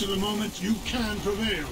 To the moment, you can prevail.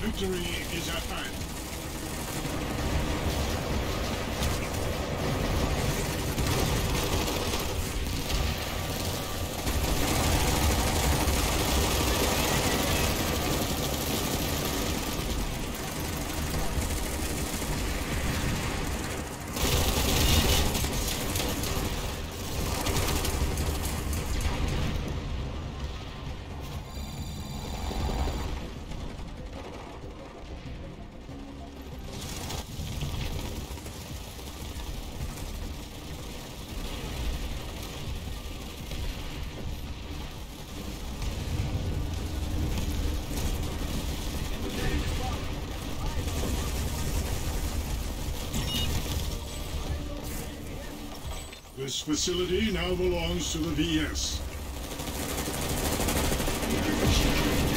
Victory is at hand. This facility now belongs to the VS.